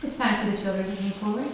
It's time for the children to move forward.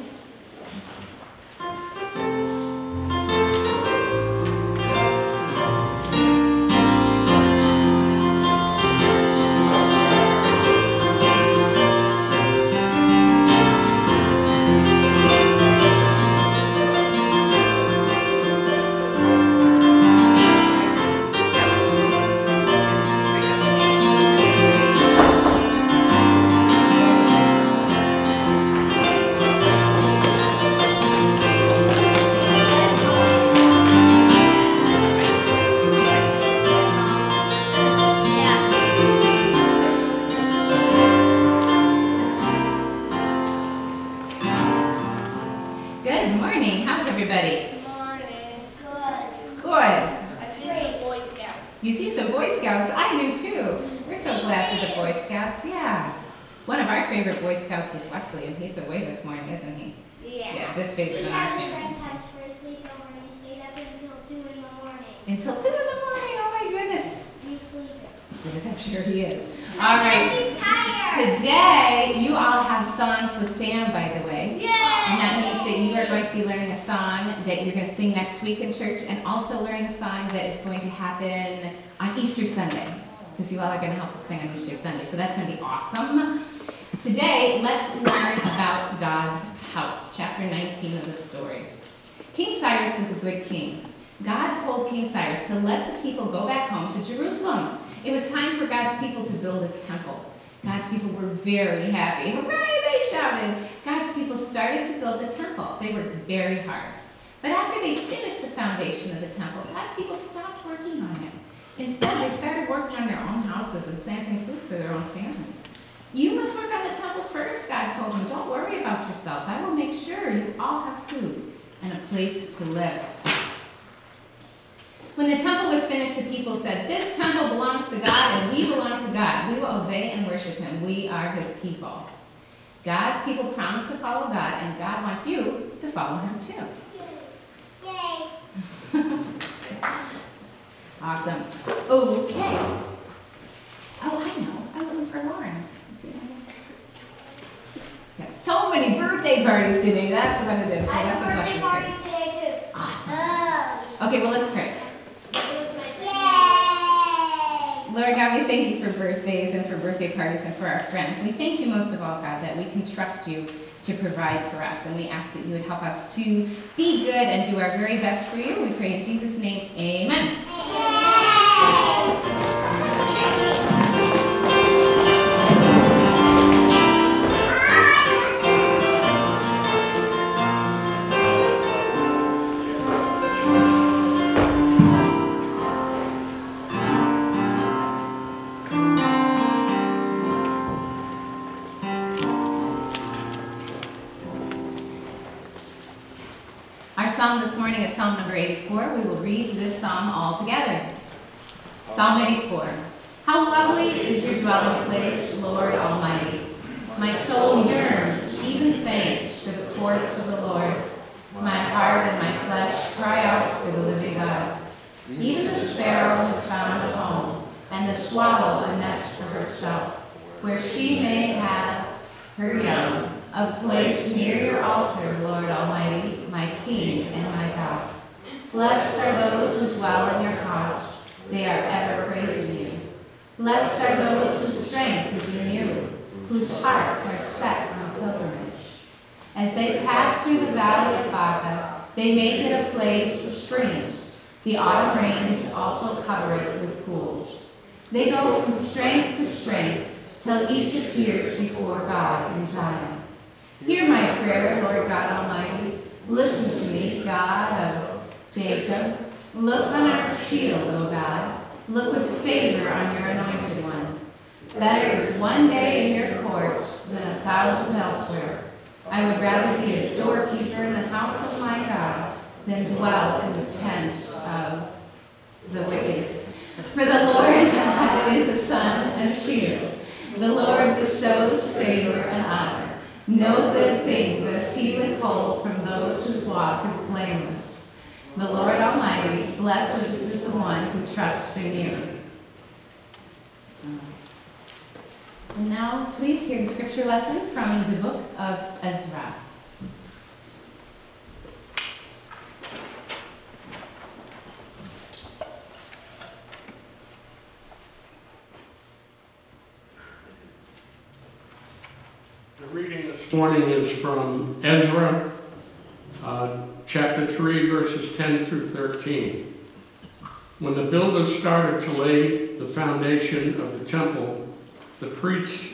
You all are going to help us sing on Easter Sunday, so that's going to be awesome. Today, let's learn about God's house, chapter 19 of the story. King Cyrus was a good king. God told King Cyrus to let the people go back home to Jerusalem. It was time for God's people to build a temple. God's people were very happy. Hooray, they shouted. God's people started to build the temple. They worked very hard. But after they finished the foundation of the temple, God's people stopped working on it. Instead, they started working on their own houses and planting food for their own families. You must work on the temple first, God told them. Don't worry about yourselves. I will make sure you all have food and a place to live. When the temple was finished, the people said, "This temple belongs to God and we belong to God. We will obey and worship him. We are his people." God's people promised to follow God, and God wants you to follow him too. Yay! Awesome. Okay. Oh, I know. I'm looking for Lauren. Yeah. So many birthday parties today. That's what it is. So I have a birthday party today, too. Awesome. Okay, well, let's pray. Yay! Lord God, we thank you for birthdays and for birthday parties and for our friends. We thank you most of all, God, that we can trust you to provide for us. And we ask that you would help us to be good and do our very best for you. We pray in Jesus' name. Amen. This morning is Psalm number 84. We will read this psalm all together. Psalm 84. How lovely is your dwelling place, Lord Almighty. My soul yearns, even faints, for the courts of the Lord. My heart and my flesh cry out for the living God. Even the sparrow has found a home, and the swallow a nest for herself, where she may have her young. A place near your altar, Lord Almighty, my King and my God. Blessed are those who dwell in your house. They are ever praising you. Blessed are those whose strength is in you, whose hearts are set on pilgrimage. As they pass through the valley of Baca, they make it a place of springs. The autumn rains also cover it with pools. They go from strength to strength till each appears before God in Zion. Hear my prayer, Lord God Almighty. Listen to me, God of Jacob. Look on our shield, O God. Look with favor on your anointed one. Better is one day in your courts than 1,000 elsewhere. I would rather be a doorkeeper in the house of my God than dwell in the tents of the wicked. For the Lord God is a sun and a shield. The Lord bestows favor and honor. No good thing does he withhold from those whose walk is blameless. The Lord Almighty blesses is the one who trusts in you. And now, please hear the scripture lesson from the book of Ezra. The reading this morning is from Ezra, chapter 3, verses 10 through 13. When the builders started to lay the foundation of the temple, the priests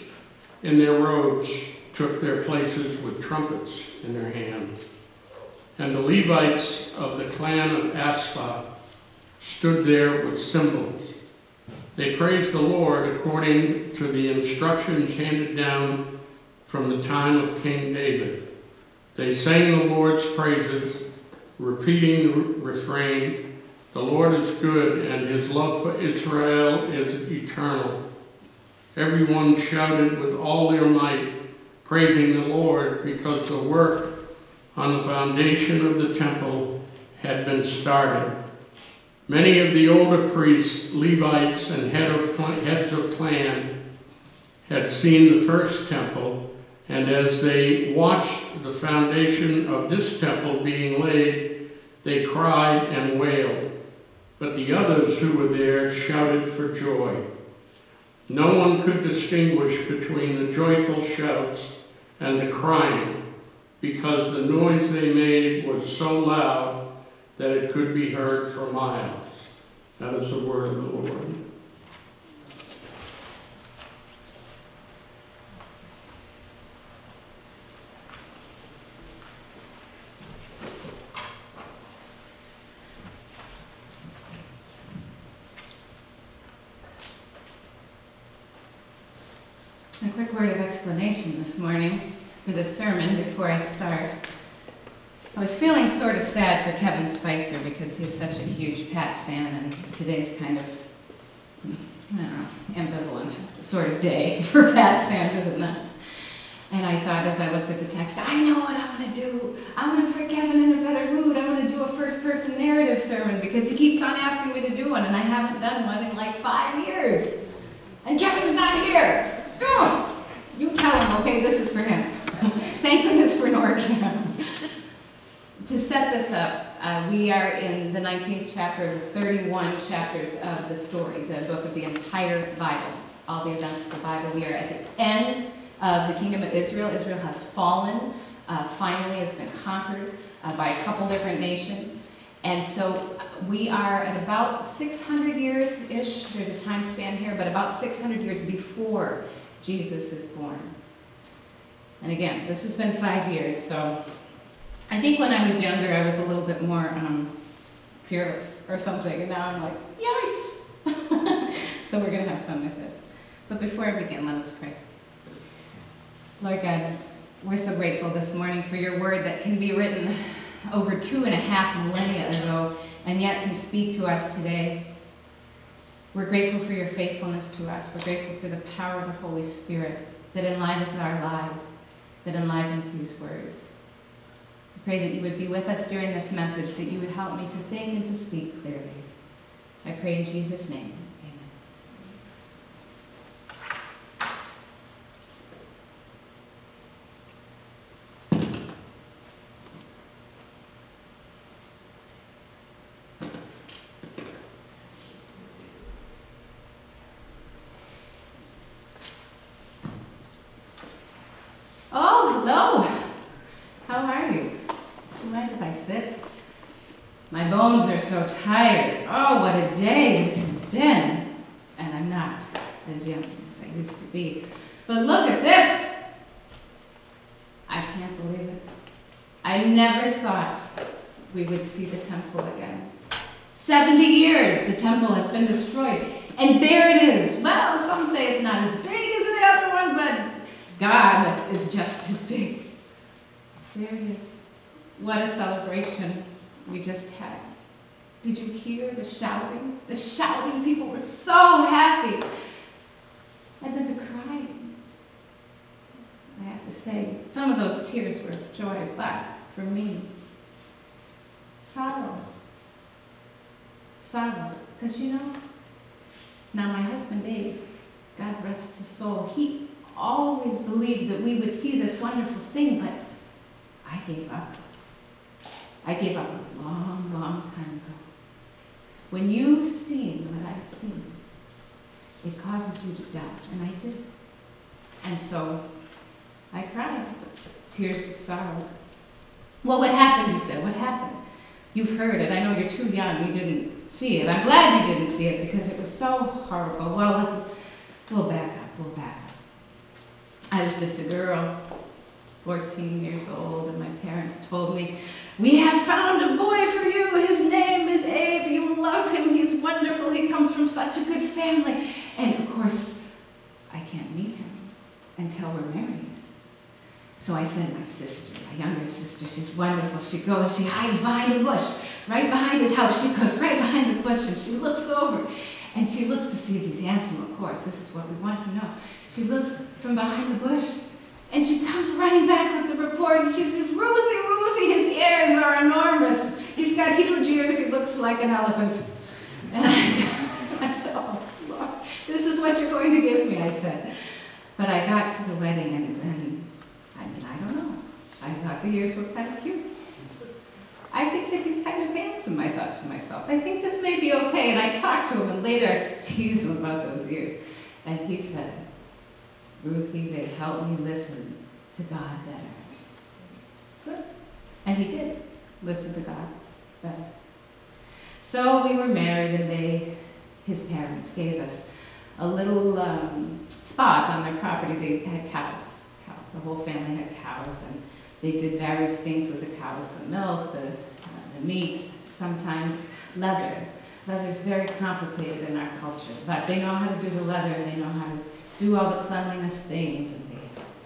in their robes took their places with trumpets in their hands. And the Levites of the clan of Asaph stood there with cymbals. They praised the Lord according to the instructions handed down from the time of King David. They sang the Lord's praises, repeating the refrain, "The Lord is good, and his love for Israel is eternal." Everyone shouted with all their might, praising the Lord, because the work on the foundation of the temple had been started. Many of the older priests, Levites, and heads of clan had seen the first temple, and as they watched the foundation of this temple being laid, they cried and wailed. But the others who were there shouted for joy. No one could distinguish between the joyful shouts and the crying, because the noise they made was so loud that it could be heard for miles. That is the word of the Lord. A quick word of explanation this morning for the sermon before I start. I was feeling sort of sad for Kevin Spicer because he's such a huge Pats fan, and today's kind of, I don't know, ambivalent sort of day for Pats fans, isn't it? And I thought as I looked at the text, I know what I'm going to do. I'm going to put Kevin in a better mood. I'm going to do a first-person narrative sermon because he keeps on asking me to do one, and I haven't done one in like 5 years. And Kevin's not here. Oh, you tell him, okay, this is for him. Thank goodness for NORCAM. To set this up, we are in the 19th chapter of the 31 chapters of the story, the book of the entire Bible, all the events of the Bible. We are at the end of the kingdom of Israel. Israel has fallen. Finally, it's been conquered by a couple different nations. And so we are at about 600 years-ish. There's a time span here, but about 600 years before Jesus is born. And again, this has been 5 years, so I think when I was younger, I was a little bit more fearless or something, and now I'm like, yikes! So we're going to have fun with this. But before I begin, let us pray. Lord God, we're so grateful this morning for your word that can be written over 2.5 millennia ago, and yet can speak to us today. We're grateful for your faithfulness to us. We're grateful for the power of the Holy Spirit that enlivens our lives, that enlivens these words. I pray that you would be with us during this message, that you would help me to think and to speak clearly. I pray in Jesus' name, amen. So tired. Oh, what a day this has been. And I'm not as young as I used to be. But look at this. I can't never thought we would see the temple again. 70 years the temple has been destroyed, and there it is. Well, some say it's not as big as the other one, but God is just as big. There it is. What a celebration we just had. Did you hear the shouting? The shouting, people were so happy. And then the crying. I have to say, some of those tears were joy black for me. Sorrow. Sorrow. Because you know, now my husband Dave, God rest his soul, he always believed that we would see this wonderful thing, but I gave up. I gave up a long, long time ago. When you've seen what I've seen, it causes you to doubt, and I did. And so I cried, tears of sorrow. Well, what happened, you said, what happened? You've heard it, I know you're too young, you didn't see it. I'm glad you didn't see it because it was so horrible. Well, we'll back up, we'll back up. I was just a girl, 14 years old, and my parents told me, "We have found a boy for you, his name is Abe, you love him, he's wonderful, he comes from such a good family." And of course, I can't meet him until we're married. So I sent my sister, my younger sister, she's wonderful. She goes, she hides behind a bush, right behind his house. She goes right behind the bush and she looks over and she looks to see if he's handsome, of course. This is what we want to know. She looks from behind the bush and she comes running back with the report and she says, "Rosie, Rosie, his ears are enormous. He's got huge ears, he looks like an elephant." And I said, "Oh, Lord, this is what you're going to give me," I said. But I got to the wedding and I don't know. I thought the ears were kind of cute. I think that he's kind of handsome, I thought to myself. I think this may be okay. And I talked to him, and later I teased him about those ears. And he said, "Ruthie, they helped me listen to God better." Good. And he did listen to God better. So we were married, and his parents gave us a little spot on their property. They had cows. The whole family had cows, and they did various things with the cows, the milk, the meat, sometimes leather. Leather's very complicated in our culture, but they know how to do the leather, and they know how to do all the cleanliness things.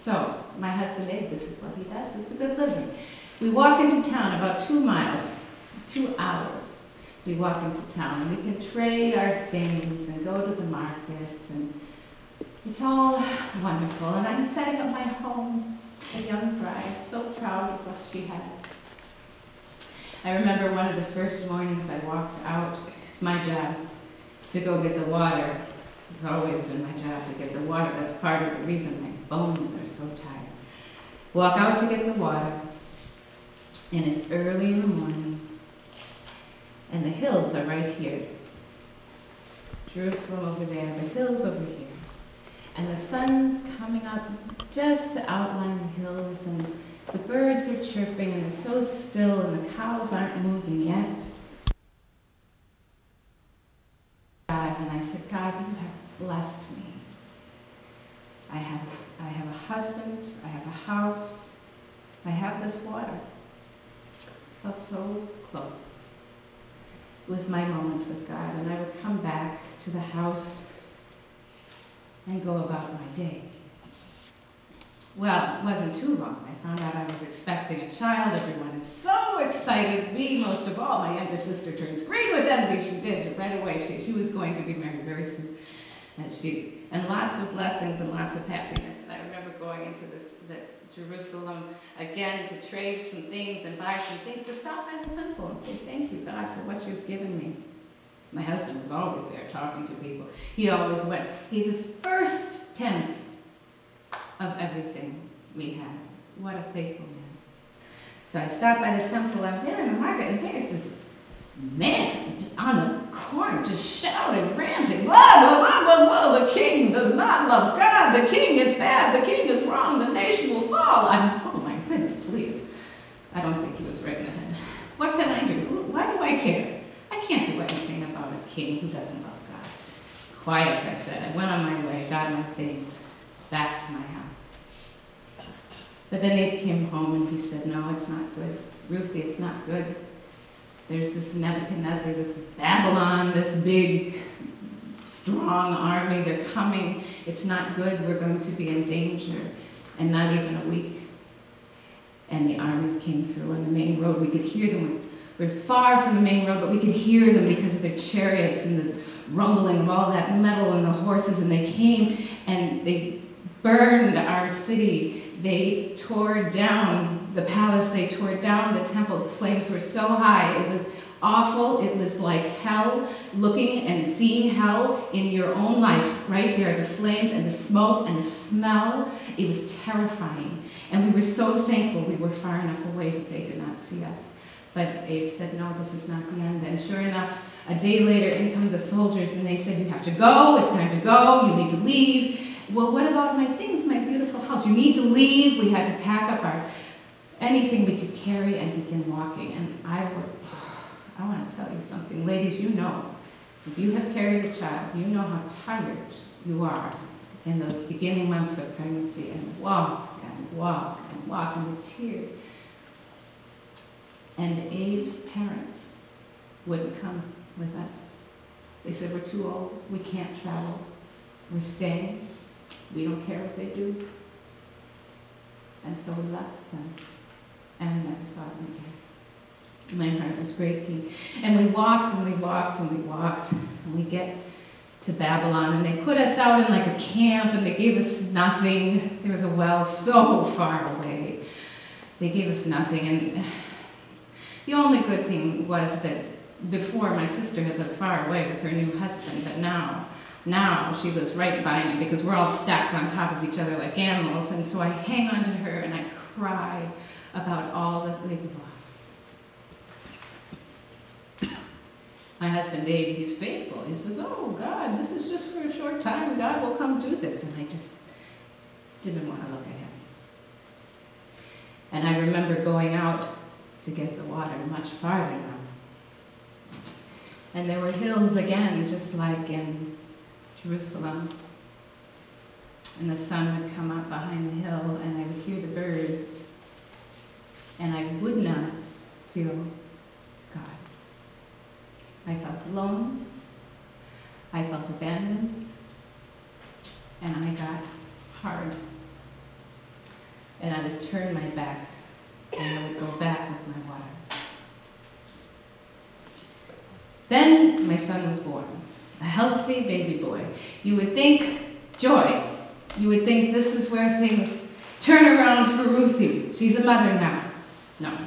So my husband Abe, this is what he does, it's a good living. We walk into town about 2 miles, 2 hours. We walk into town, and we can trade our things and go to the market, and it's all wonderful, and I'm setting up my home, a young bride, so proud of what she had. I remember one of the first mornings I walked out, my job, to go get the water. It's always been my job to get the water. That's part of the reason my bones are so tired. Walk out to get the water, and it's early in the morning, and the hills are right here. Jerusalem over there, the hills over here. And the sun's coming up just to outline the hills, and the birds are chirping, and it's so still, and the cows aren't moving yet. God, and I said, "God, you have blessed me. I have a husband, I have a house, I have this water." I felt so close. It was my moment with God, and I would come back to the house and go about my day. Well, it wasn't too long. I found out I was expecting a child. Everyone is so excited. Me, most of all. My younger sister turns green with envy. She did right away. She was going to be married very soon. And lots of blessings and lots of happiness. And I remember going into this Jerusalem again to trade some things and buy some things, to stop by the temple and say, "Thank you, God, for what you've given me." My husband was always there talking to people. He always went. He's the first tenth of everything we have. What a faithful man. So I stopped by the temple. I'm there in the market, and there's this man on the corner just shouting, ranting, "Blah, blah, blah, blah, blah. The king does not love God. The king is bad. The king is wrong. The nation will fall." I'm, oh my goodness, please. I don't think he was right in the head. What can I do? Why do I care? I can't do anything king who doesn't love God. Quiet, I said. I went on my way, got my things, back to my house. But then Abe came home and he said, "No, it's not good. Ruthie, it's not good. There's this Nebuchadnezzar, this Babylon, this big, strong army. They're coming. It's not good. We're going to be in danger. And not even a week. And the armies came through on the main road. We could hear them. We're far from the main road, but we could hear them because of their chariots and the rumbling of all that metal and the horses. And they came and they burned our city. They tore down the palace. They tore down the temple. The flames were so high. It was awful. It was like hell, looking and seeing hell in your own life, right? There are the flames and the smoke and the smell. It was terrifying. And we were so thankful we were far enough away that they did not see us. But Abe said, no, this is not the end. And sure enough, a day later, in come the soldiers, and they said, you have to go. It's time to go. You need to leave. Well, what about my things, my beautiful house? You need to leave. We had to pack up our anything we could carry and begin walking. And I want to tell you something. Ladies, you know, if you have carried a child, you know how tired you are in those beginning months of pregnancy, and walk and walk and walk, and with tears. And Abe's parents wouldn't come with us. They said, we're too old. We can't travel. We're staying. We don't care what they do. And so we left them, and we never saw them again. My heart was breaking. And we walked and we walked and we walked. And we get to Babylon, and they put us out in like a camp, and they gave us nothing. There was a well so far away. They gave us nothing. And the only good thing was that before, my sister had lived far away with her new husband, but now she was right by me, because we're all stacked on top of each other like animals. And so I hang on to her and I cry about all that they've lost. My husband, Dave, he's faithful. He says, oh, God, this is just for a short time. God will come do this. And I just didn't want to look at him. And I remember going out to get the water much farther now. And there were hills again, just like in Jerusalem. And the sun would come up behind the hill, and I would hear the birds. And I would not feel God. I felt alone, I felt abandoned, and I got hard. And I would turn my back, and I would go back with my water. Then my son was born, a healthy baby boy. You would think joy. You would think this is where things turn around for Ruthie. She's a mother now. No.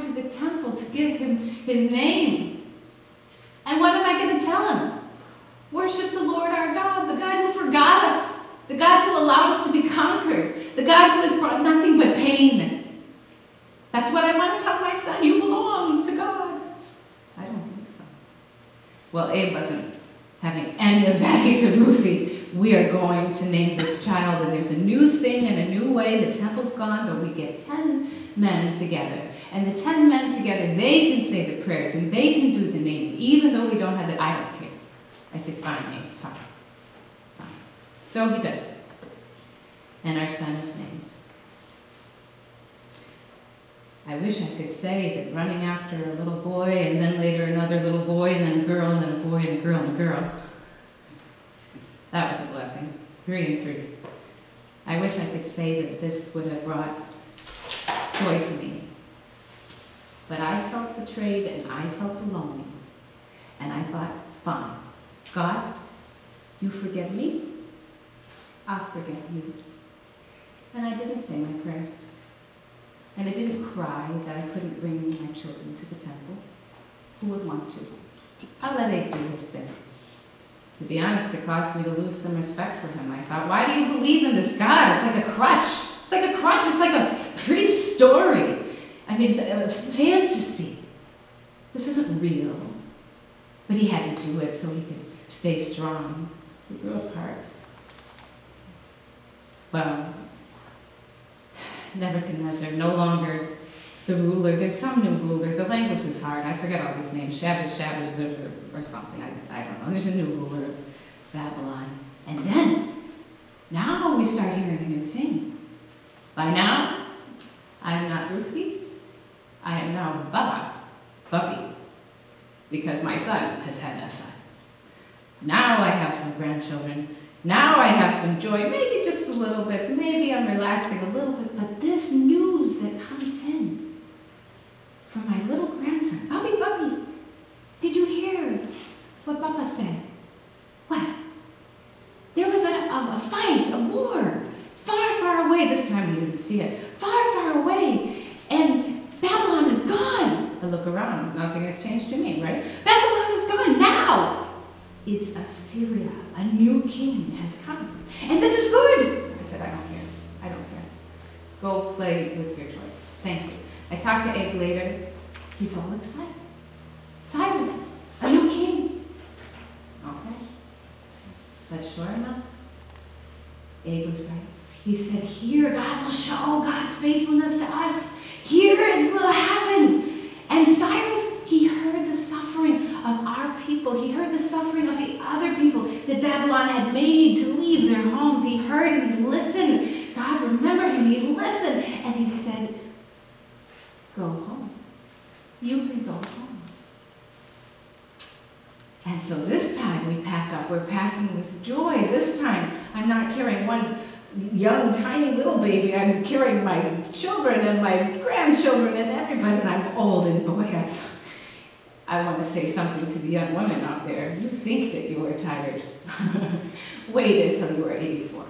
To the temple to give him his name. And what am I going to tell him? Worship the Lord our God, the God who forgot us, the God who allowed us to be conquered, the God who has brought nothing but pain. That's what I want to tell my son. You belong to God. I don't think so. Well, Abe wasn't having any of that. He said, Ruthie, we are going to name this child, and there's a new thing and a new way. The temple's gone, but we get 10 men together. And the 10 men together, they can say the prayers, and they can do the naming, even though we don't have the, I don't care. I say, fine, name, fine, fine. So he does. And our son is named. I wish I could say that running after a little boy, and then later another little boy, and then a girl, and then a boy, and a girl, and a girl. That was a blessing, 3 and 3. I wish I could say that this would have brought joy to me. But I felt betrayed, and I felt alone. And I thought, fine, God, you forgive me, I'll forgive you. And I didn't say my prayers. And I didn't cry that I couldn't bring my children to the temple. Who would want to? I'll let Abe do his thing. To be honest, it caused me to lose some respect for him. I thought, why do you believe in this God? It's like a crutch. It's like a crutch. It's like a pretty story. I mean, it's a fantasy. This isn't real. But he had to do it so he could stay strong. We grew apart. Well, Nebuchadnezzar, no longer the ruler. There's some new ruler. The language is hard. I forget all his names. Shabbos, or something. I don't know. There's a new ruler of Babylon. And then, now we start hearing a new thing. By now, I am not Ruthie. I am now Baba, Buffy, because my son has had a son. Now I have some grandchildren. Now I have some joy, maybe just a little bit. Maybe I'm relaxing a little bit, but this news that comes in from my little grandson, Bubby, Bubby, did you hear what Papa said? What? There was a fight, a war, far, far away. This time we didn't see it. Far, far away, and Babylon is gone. I look around, nothing has changed to me, right? Babylon is gone now. It's Assyria. A new king has come. And this is good. I said, I don't care. I don't care. Go play with your toys. Thank you. I talked to Abe later. He's all excited. Cyrus, a new king. Okay. But sure enough, Abe was right. He said, here God will show God's faithfulness to us. Here it will happen. And Cyrus, he heard the suffering of our people. He heard the suffering of the other people that Babylon had made to leave their homes. He heard and he listened. God remembered him. He listened and he said, go home. You can go home. And so this time we pack up. We're packing with joy. This time I'm not carrying one young, tiny little baby. I'm carrying my children and my grandchildren and everybody. And I'm old and boy, I want to say something to the young women out there. You think that you were tired. Wait until you were 84.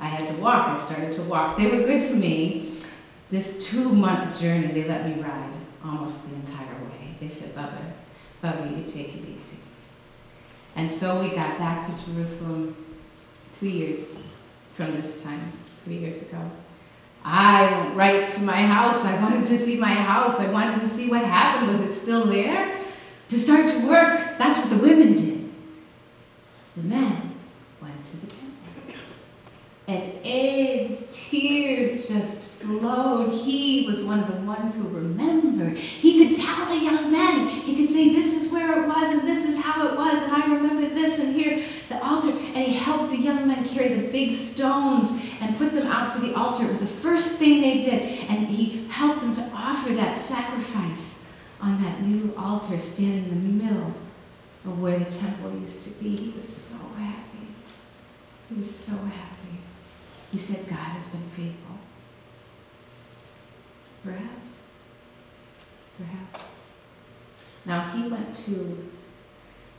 I had to walk. I started to walk. They were good to me. This 2-month journey, they let me ride almost the entire way. They said, Bubba, Bubba, you take it easy. And so we got back to Jerusalem 3 years from this time, 3 years ago. I went right to my house. I wanted to see my house. I wanted to see what happened. Was it still there? To start to work, that's what the women did. The men went to the temple. And Abe's tears just flowed. He was one of the ones who remembered. He could tell the young men. He could say, this is where it was, and this is how it was, and I remember this, and here, the altar. And he helped the young men carry the big stones and put them out for the altar. It was the first thing they did, and he helped them to offer that sacrifice on that new altar standing in the middle of where the temple used to be. He was so happy. He was so happy. He said, God has been faithful. Perhaps. Perhaps. Now, he went to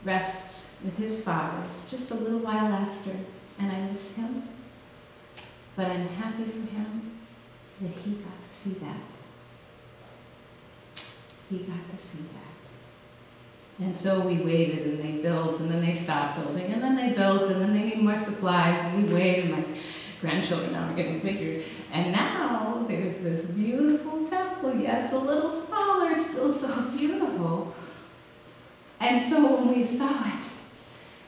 rest with his fathers just a little while after, and I miss him. But I'm happy for him that he got to see that. He got to see that. And so we waited, and they built, and then they stopped building, and then they built, and then they gave more supplies, and we waited, and my grandchildren now are getting bigger. And now there's this beautiful temple, yes, a little smaller, still so beautiful. And so when we saw it,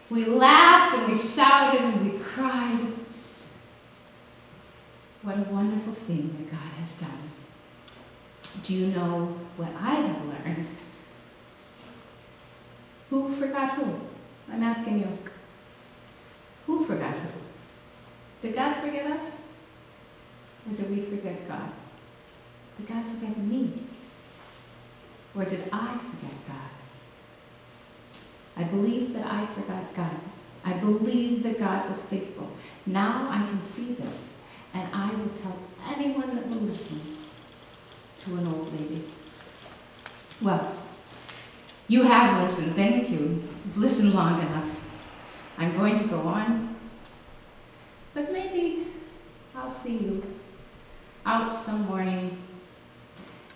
we laughed, and we shouted, and we cried. What a wonderful thing that God has done. Do you know what I have learned? Who forgot who? I'm asking you. Who forgot who? Did God forget us? Or did we forget God? Did God forget me? Or did I forget God? I believe that I forgot God. I believe that God was faithful. Now I can see this. And I will tell anyone that will listen to an old lady. Well, you have listened. Thank you. You've listened long enough. I'm going to go on. But maybe I'll see you out some morning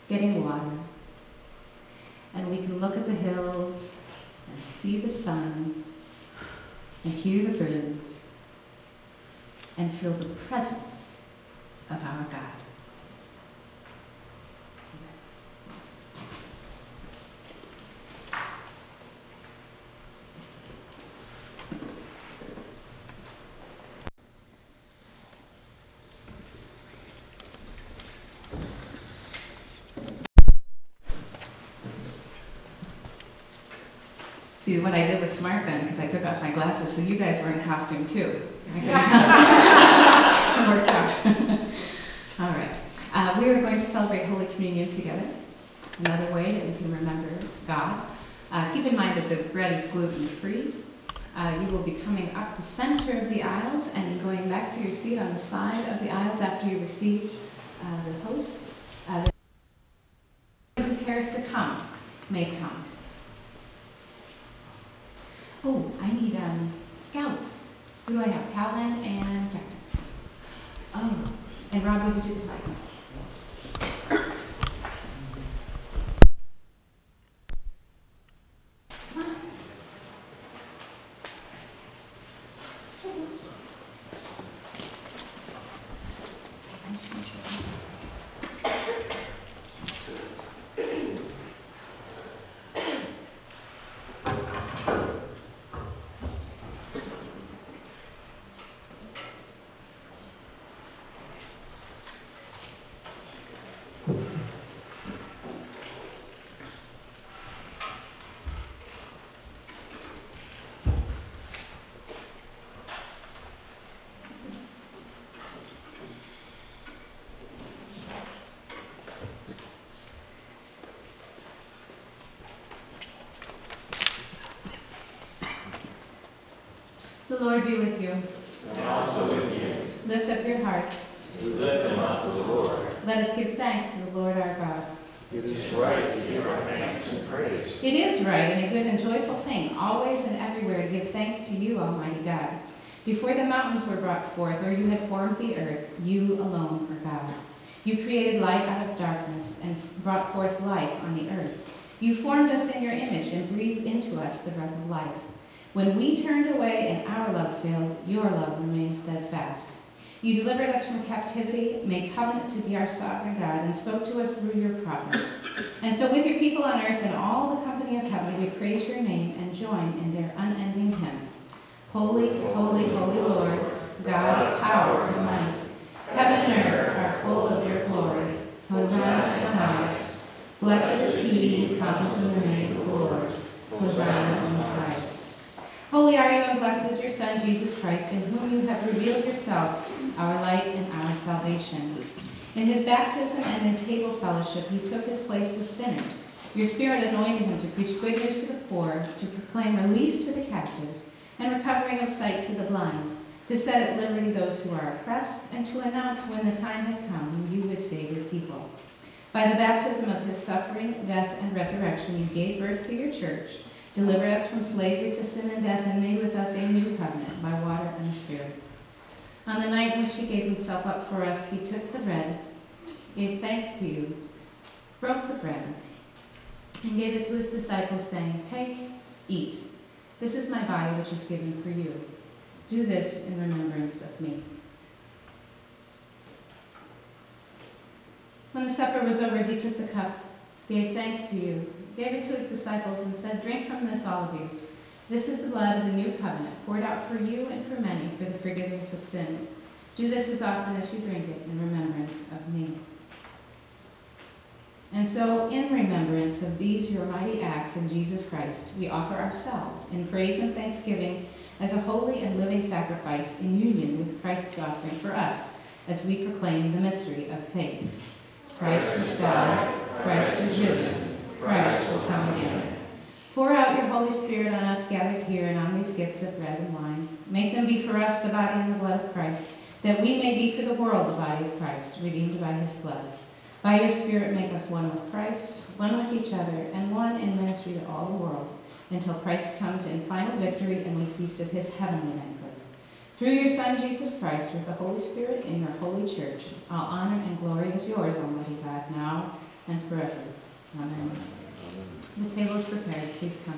getting water. And we can look at the hills and see the sun and hear the birds and feel the presence of our God. See, what I did was smart then, because I took off my glasses, so you guys were in costume too. not worked out. All right. We are going to celebrate Holy Communion together. Another way that we can remember God. Keep in mind that the bread is gluten-free. You will be coming up the center of the aisles and going back to your seat on the side of the aisles after you receive the host. Who cares to come may come. Oh, I need scouts. Who do I have? Calvin and Jackson. Oh, and Rob, would you do the slide? The Lord be with you. And also with you. Lift up your hearts. We lift them up to the Lord. Let us give thanks to the Lord our God. It is right to give our thanks and praise. It is right and a good and joyful thing, always and everywhere, to give thanks to you, Almighty God. Before the mountains were brought forth, or you had formed the earth, you alone were God. You created light out of darkness and brought forth life on the earth. You formed us in your image and breathed into us the breath of life. When we turned away and our love failed, your love remained steadfast. You delivered us from captivity, made covenant to be our sovereign God, and spoke to us through your prophets. And so with your people on earth and all the company of heaven, we praise your name and join in their unending hymn. Holy, holy, holy Lord, God of power and might. Heaven and earth are full of your glory. Hosanna in the highest. Blessed is he who comes in the name of the Lord. Hosanna in the highest. Holy are you, and blessed is your Son, Jesus Christ, in whom you have revealed yourself, our light and our salvation. In his baptism and in table fellowship, he took his place with sinners. Your Spirit anointed him to preach good news to the poor, to proclaim release to the captives, and recovering of sight to the blind, to set at liberty those who are oppressed, and to announce when the time had come when you would save your people. By the baptism of his suffering, death, and resurrection, you gave birth to your church, delivered us from slavery to sin and death, and made with us a new covenant by water and the Spirit. On the night in which he gave himself up for us, he took the bread, gave thanks to you, broke the bread, and gave it to his disciples, saying, "Take, eat. This is my body which is given for you. Do this in remembrance of me." When the supper was over, he took the cup, gave thanks to you, gave it to his disciples, and said, "Drink from this, all of you. This is the blood of the new covenant, poured out for you and for many for the forgiveness of sins. Do this as often as you drink it in remembrance of me." And so, in remembrance of these your mighty acts in Jesus Christ, we offer ourselves in praise and thanksgiving as a holy and living sacrifice in union with Christ's offering for us, as we proclaim the mystery of faith. Christ is God, Christ is risen, Christ will come again. Pour out your Holy Spirit on us gathered here and on these gifts of bread and wine. Make them be for us the body and the blood of Christ, that we may be for the world the body of Christ, redeemed by his blood. By your Spirit make us one with Christ, one with each other, and one in ministry to all the world, until Christ comes in final victory and we feast of his heavenly banquet. Through your Son, Jesus Christ, with the Holy Spirit in your holy church, all honor and glory is yours, Almighty God, now and forever. Amen. Amen. The table is prepared. Please come.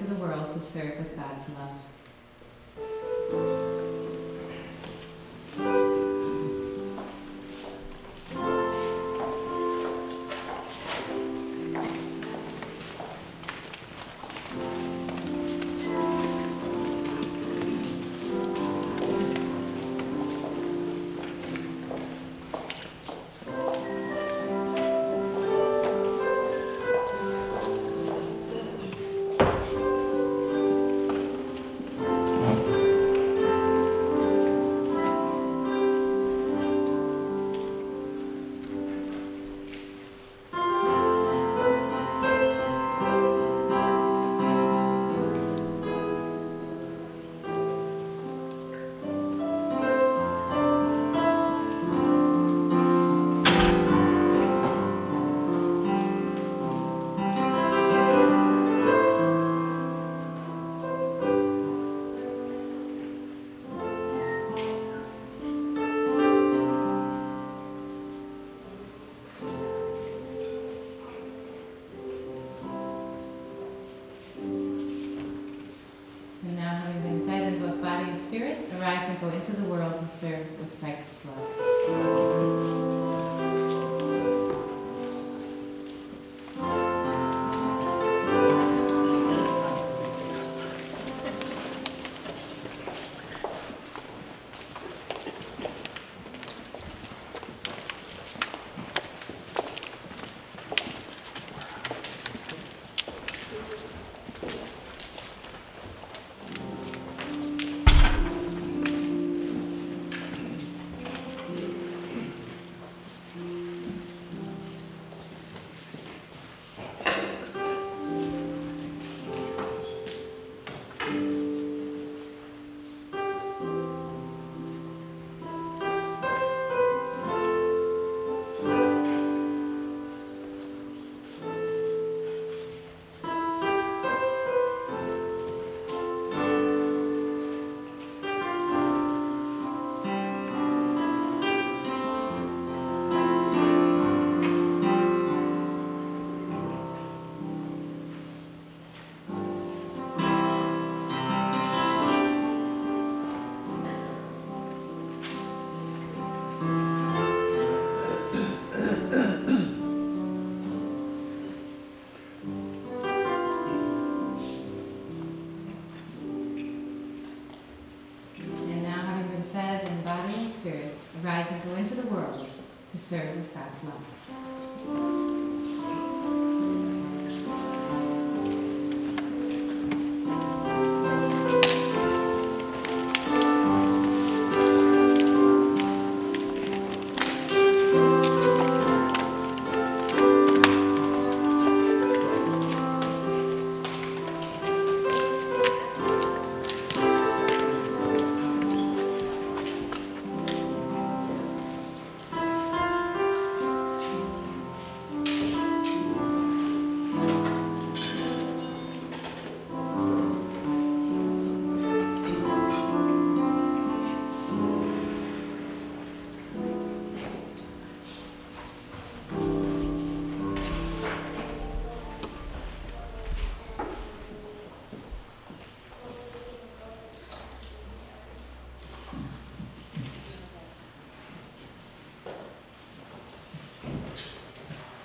into the world to serve with God's love.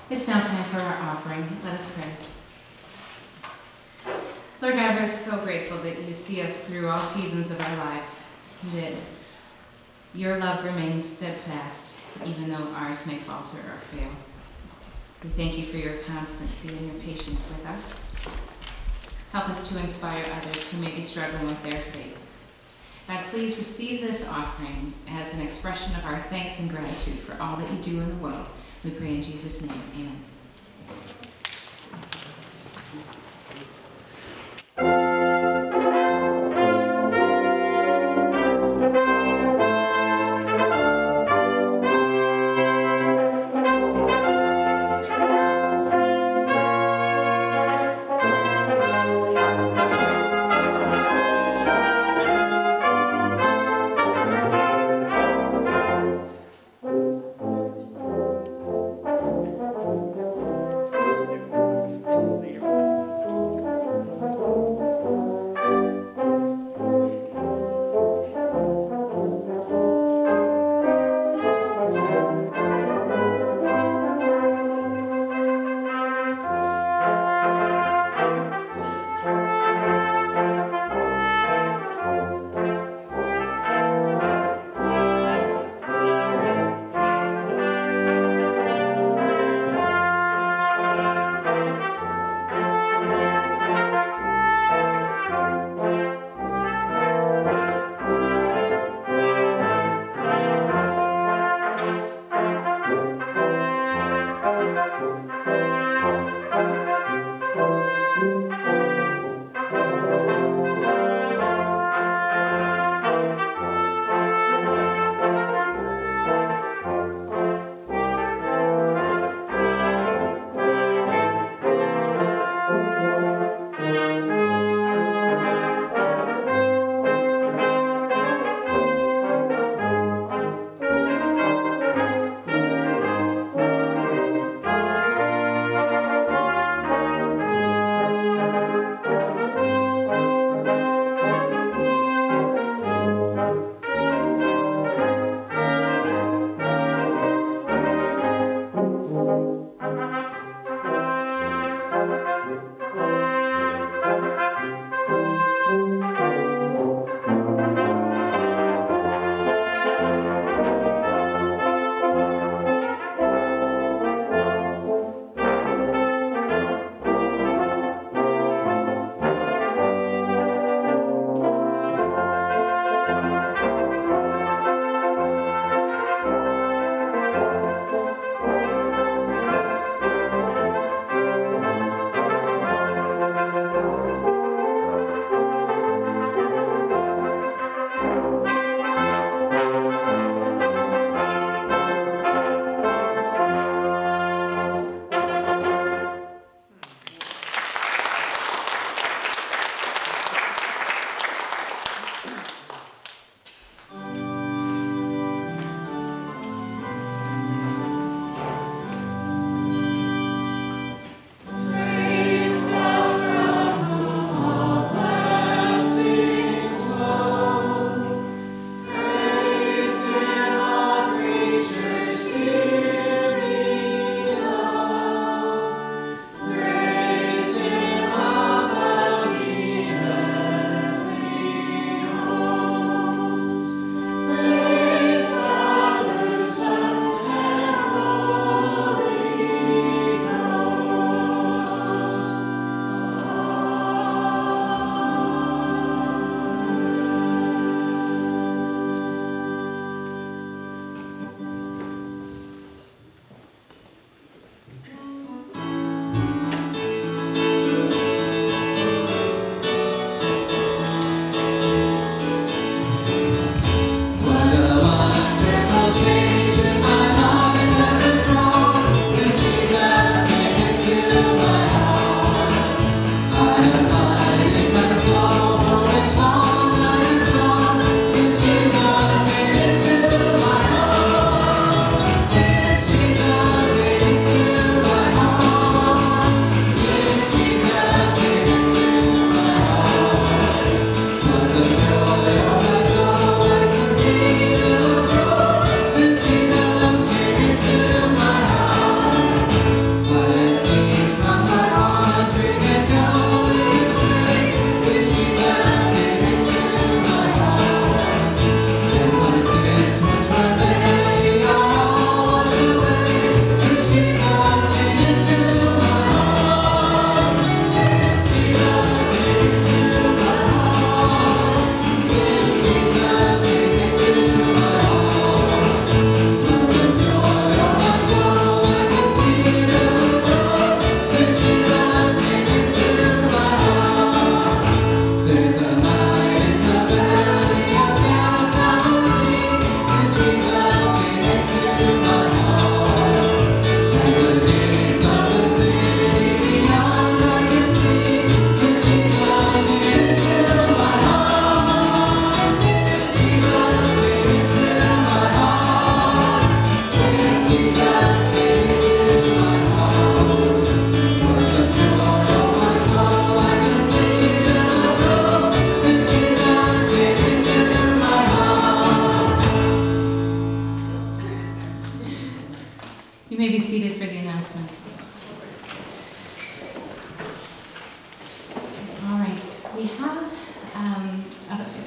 It's now time for our offering. Let us pray. Lord God, we're so grateful that you see us through all seasons of our lives, that your love remains steadfast, even though ours may falter or fail. We thank you for your constancy and your patience with us. Help us to inspire others who may be struggling with their faith. God, please receive this offering as an expression of our thanks and gratitude for all that you do in the world. We pray in Jesus' name, amen. may be seated for the announcements. All right, we have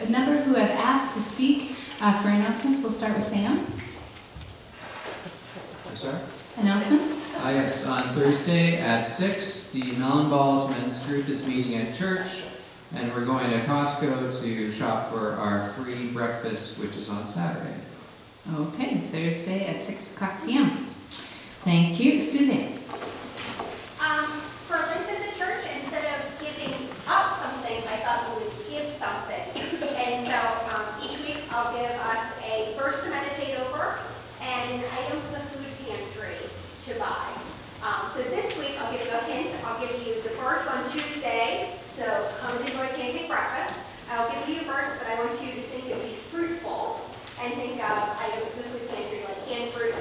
a number who have asked to speak for announcements. We'll start with Sam. Sorry? Announcements? Yes, on Thursday at 6, the Melon Balls men's group is meeting at church, and we're going to Costco to shop for our free breakfast, which is on Saturday. Okay, Thursday at 6 p.m. Thank you. Susan. For Lent at the church, instead of giving up something, I thought we would give something. And so each week I'll give us a verse to meditate over and an item from the food pantry to buy. So this week I'll give you a hint. I'll give you the verse on Tuesday, so come and enjoy Pancake Breakfast. I'll give you a verse, but I want you to think it would be fruitful and think of items from the food pantry like canned fruit and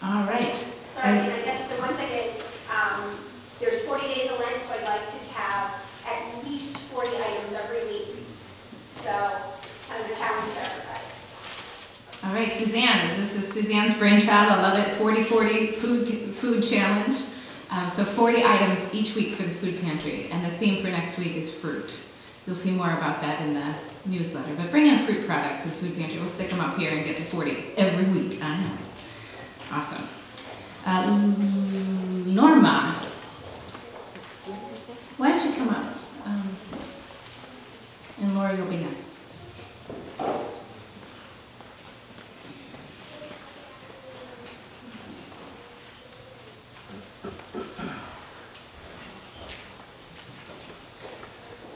all right. Sorry, and I guess the one thing is there's 40 days of Lent, so I'd like to have at least 40 items every week. So kind of a challenge to everybody. All right, Suzanne. This is Suzanne's brainchild. I love it. 40-40 food challenge. So 40 items each week for the food pantry, and the theme for next week is fruit. You'll see more about that in the newsletter. But bring in a fruit product for the food pantry. We'll stick them up here and get to 40 every week. I know. Awesome. Norma, why don't you come up? And Lori, you'll be next.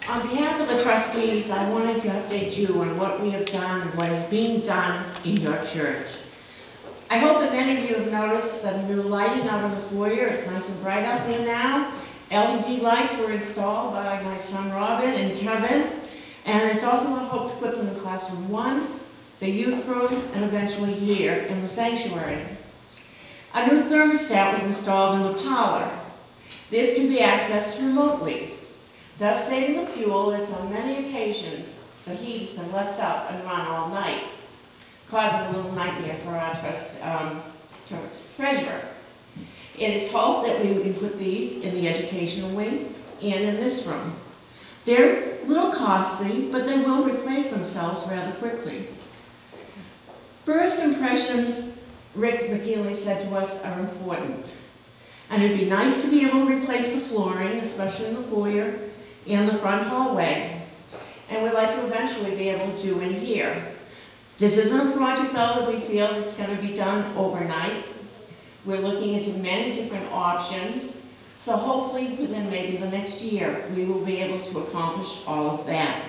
On behalf of the trustees, I wanted to update you on what we have done and what is being done in your church. I hope that many of you have noticed the new lighting out in the foyer. It's nice and bright out there now. LED lights were installed by my son Robin and Kevin. And it's also a hope to put them in classroom 1, the youth room, and eventually here in the sanctuary. A new thermostat was installed in the parlor. This can be accessed remotely, thus saving the fuel as on many occasions the heat has been left up and run all night, causing a little nightmare for our treasurer. It is hoped that we can put these in the educational wing and in this room. They're a little costly, but they will replace themselves rather quickly. First impressions, Rick McKeely said to us, are important. And it'd be nice to be able to replace the flooring, especially in the foyer and the front hallway. And we'd like to eventually be able to do in here. This isn't a project, though, that we feel it's going to be done overnight. We're looking into many different options, so hopefully within maybe the next year we will be able to accomplish all of that.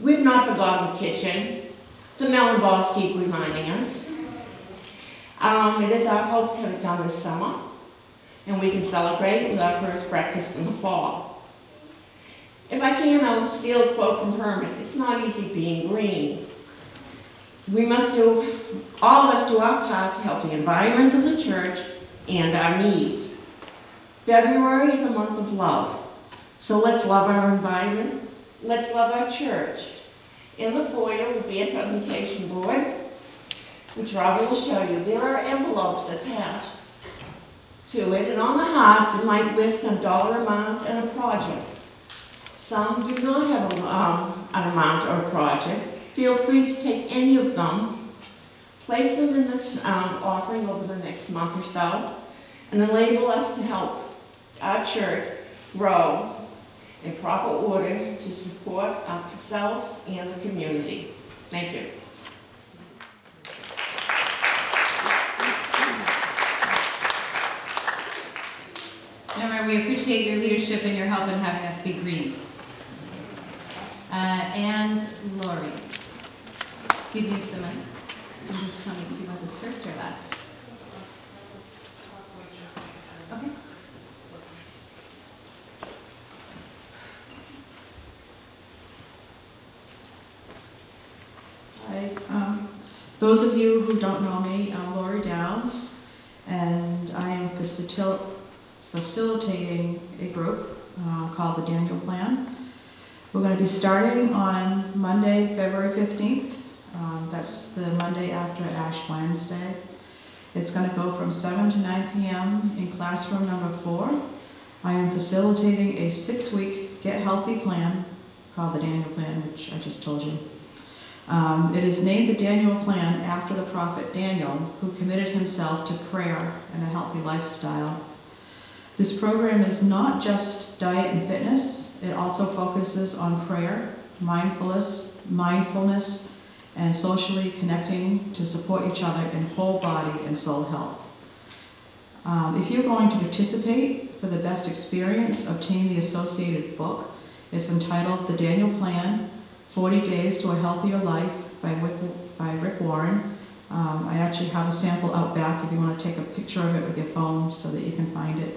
We've not forgotten the kitchen. The melon balls keep reminding us. It is our hope to have it done this summer, and we can celebrate with our first breakfast in the fall. If I can, I will steal a quote from Herman. It's not easy being green. We must do, all of us do our part to help the environment of the church and our needs. February is a month of love, so let's love our environment, let's love our church. In the foyer will be a presentation board, which Robert will show you. There are envelopes attached to it, and on the hearts it might list a dollar amount and a project. Some do not have an amount or a project. Feel free to take any of them, place them in this offering over the next month or so, and enable us to help our church grow in proper order to support ourselves and the community. Thank you. Norma, we appreciate your leadership and your help in having us be green. And Lori. Give me some money. And just tell me, did you want this first or last? Okay. Hi. Those of you who don't know me, I'm Lori Downs, and I am facilitating a group called the Daniel Plan. We're going to be starting on Monday, February 15th. That's the Monday after Ash Wednesday. It's going to go from 7 to 9 p.m. in classroom number 4. I am facilitating a 6-week Get Healthy plan called the Daniel Plan, which I just told you. It is named the Daniel Plan after the prophet Daniel, who committed himself to prayer and a healthy lifestyle. This program is not just diet and fitness. It also focuses on prayer, mindfulness, and socially connecting to support each other in whole body and soul health. If you're going to participate for the best experience, obtain the associated book. It's entitled The Daniel Plan, 40 Days to a Healthier Life by Rick Warren. I actually have a sample out back if you want to take a picture of it with your phone so that you can find it.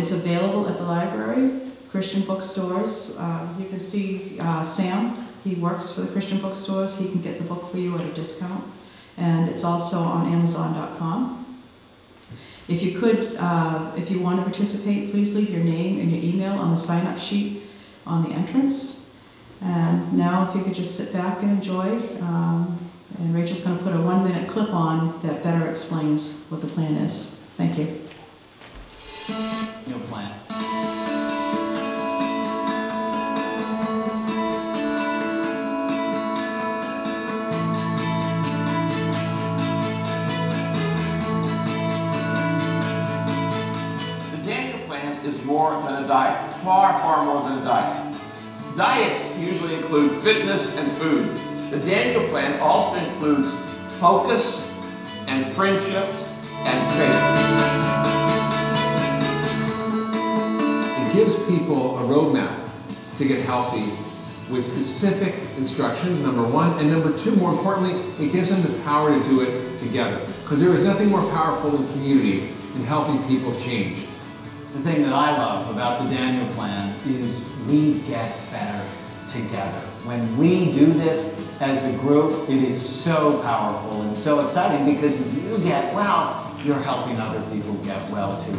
It's available at the library, Christian bookstores. You can see Sam. He works for the Christian bookstores. He can get the book for you at a discount. And it's also on Amazon.com. If you could, if you want to participate, please leave your name and your email on the sign-up sheet on the entrance. And now if you could just sit back and enjoy. And Rachel's going to put a 1-minute clip on that better explains what the plan is. Thank you. No plan. More than a diet, far, far more than a diet. Diets usually include fitness and food. The Daniel Plan also includes focus and friendships and faith. It gives people a roadmap to get healthy with specific instructions, number one, and number two, more importantly, it gives them the power to do it together, because there is nothing more powerful than community and helping people change. The thing that I love about the Daniel Plan is we get better together. When we do this as a group, it is so powerful and so exciting, because as you get well, you're helping other people get well too.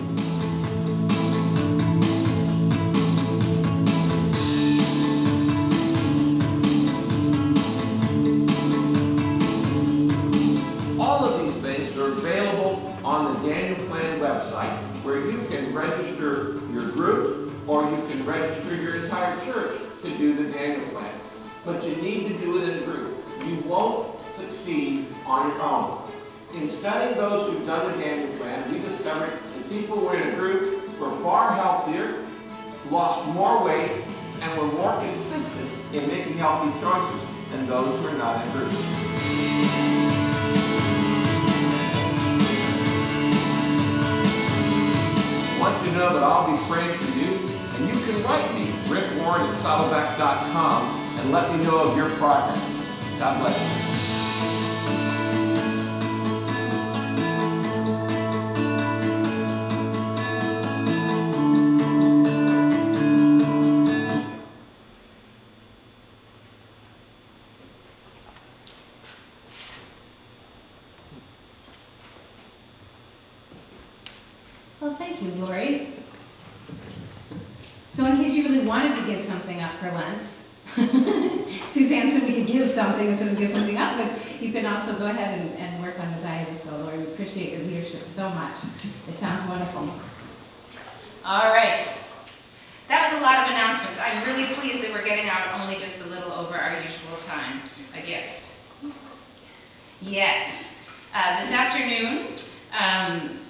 All of these things are available on the Daniel Plan website, where you can register your group, or you can register your entire church to do the Daniel Plan. But you need to do it in a group. You won't succeed on your own. In studying those who've done the Daniel Plan, we discovered that people who were in a group were far healthier, lost more weight, and were more consistent in making healthy choices than those who are not in groups. Once you know that, I'll be praying for you, and you can write me, rickwarren@saddleback.com, and let me know of your progress. God bless you. Well, thank you, Lori. So in case you really wanted to give something up for Lent, Suzanne said we could give something instead of give something up, but you can also go ahead and work on the diet as well, Lori. We appreciate your leadership so much. It sounds wonderful. All right. That was a lot of announcements. I'm really pleased that we're getting out only just a little over our usual time. A gift. Yes. This afternoon,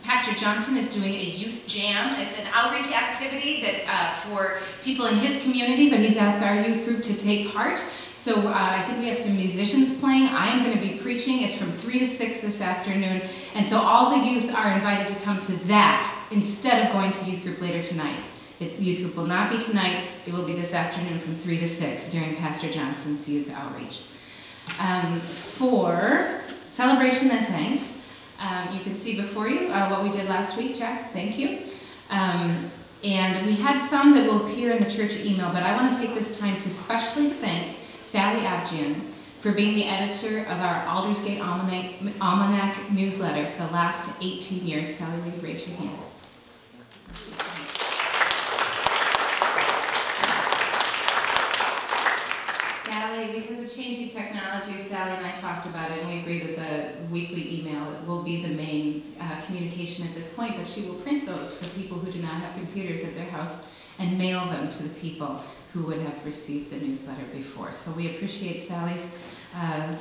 Pastor Johnson is doing a youth jam. It's an outreach activity that's for people in his community, but he's asked our youth group to take part. So I think we have some musicians playing. I'm going to be preaching. It's from 3 to 6 this afternoon. And so all the youth are invited to come to that instead of going to youth group later tonight. The youth group will not be tonight. It will be this afternoon from 3 to 6 during Pastor Johnson's youth outreach. For celebration and thanks, you can see before you what we did last week, Jess, thank you. And we had some that will appear in the church email, but I want to take this time to specially thank Sally Abjian for being the editor of our Aldersgate Almanac newsletter for the last 18 years. Sally, will you raise your hand? Sally, because of changing technology, Sally and I talked about it, and we agreed that the weekly email will be the main communication at this point, but she will print those for people who do not have computers at their house and mail them to the people who would have received the newsletter before. So we appreciate Sally's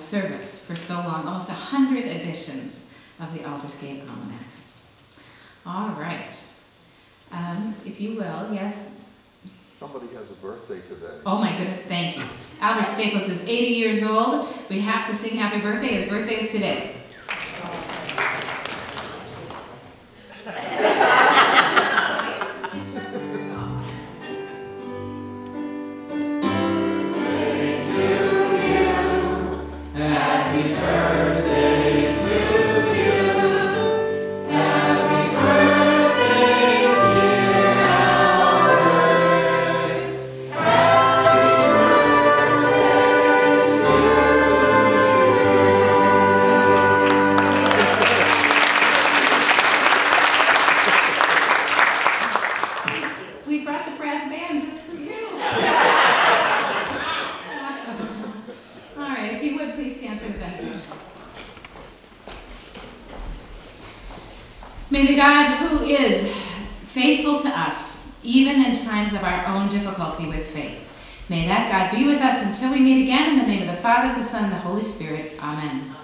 service for so long, almost 100 editions of the Aldersgate Almanac. All right. If you will, yes? Somebody has a birthday today. Oh my goodness, thank you. Albert Staples is 80 years old. We have to sing happy birthday. His birthday is today. Be with us until we meet again. In the name of the Father, the Son, and the Holy Spirit. Amen.